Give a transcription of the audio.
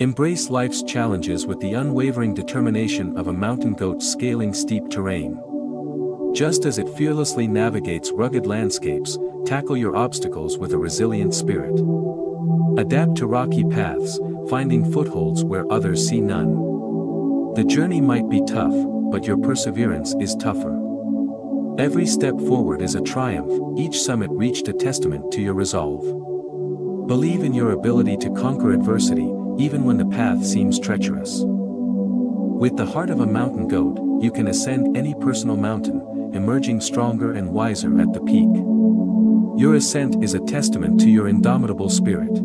Embrace life's challenges with the unwavering determination of a mountain goat scaling steep terrain. Just as it fearlessly navigates rugged landscapes, tackle your obstacles with a resilient spirit. Adapt to rocky paths, finding footholds where others see none. The journey might be tough, but your perseverance is tougher. Every step forward is a triumph, each summit reached a testament to your resolve. Believe in your ability to conquer adversity, even when the path seems treacherous. With the heart of a mountain goat, you can ascend any personal mountain, emerging stronger and wiser at the peak. Your ascent is a testament to your indomitable spirit.